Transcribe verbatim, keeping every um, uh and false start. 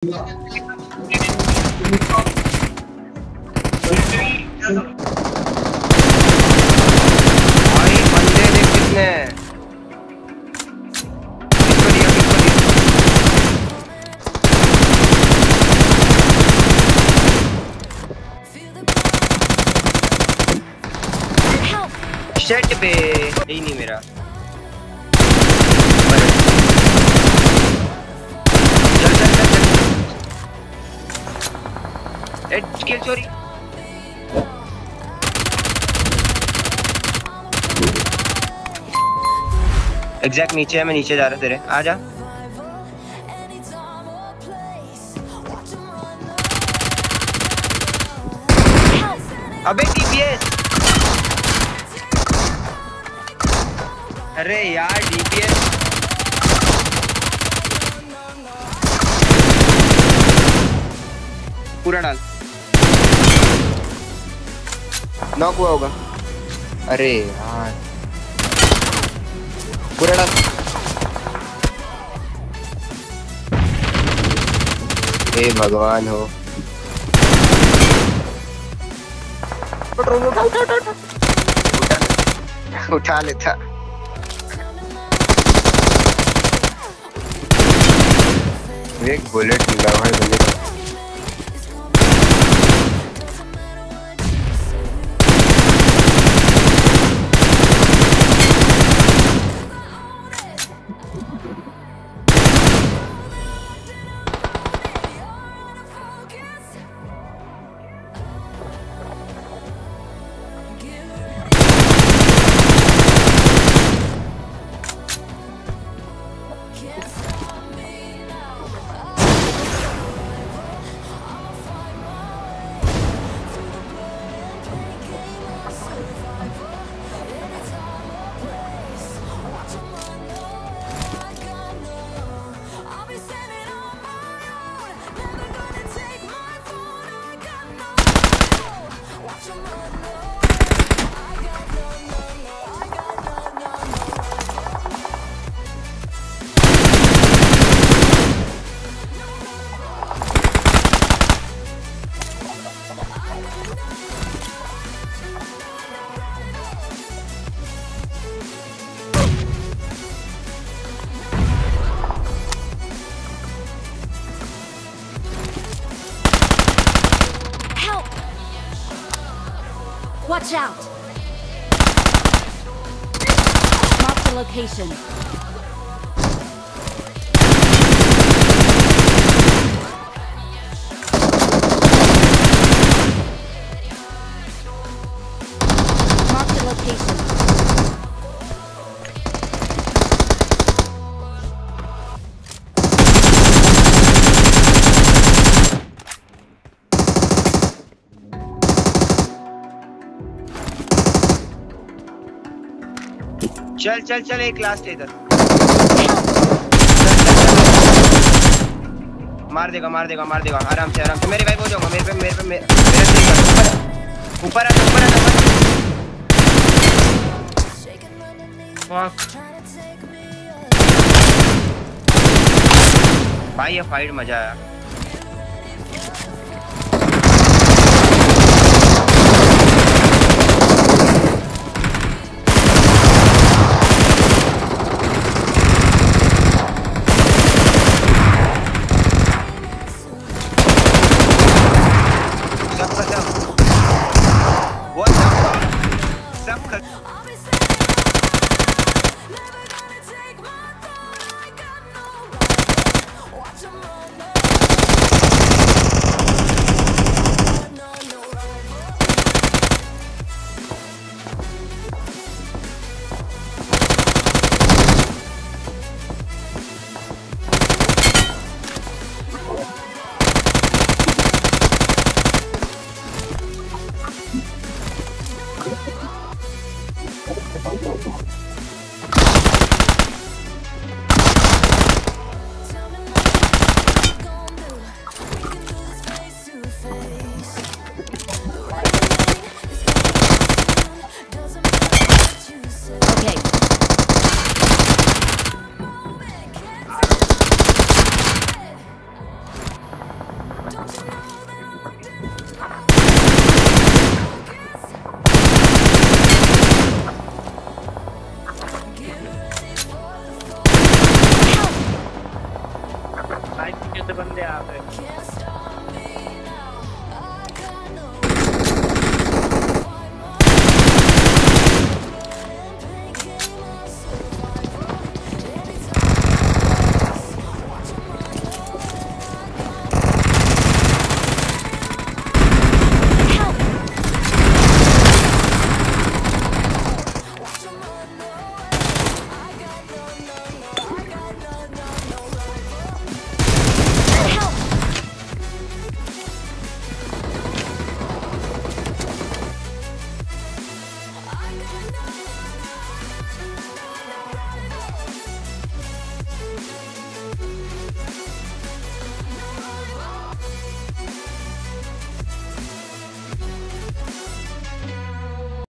भाई बंदे ने कितने शेट पे यही नहीं मेरा एड किल चोरी एग्जैक्ट नीचे है, मैं नीचे जा रहा तेरे आ जा। अबे डीपीएस, अरे यार डीपीएस पूरा डाल, नॉक हुआ होगा। अरे यार पूरा डाल, हे भगवान हो। उठा उठा उठा उठा लेता। एक बुलेट मिला भाई मुझे। Watch out! Mark the location. Mark the location. चल चल चल एक लास्ट है इधर, मार देगा मार देगा मार देगा आराम से आराम से। मेरे भाई हो जाऊंगा, मेरे पे मेरे पे मेरे पे ऊपर आ ऊपर आ भाई। ये फाइट मजा आया। बंदे आ गए।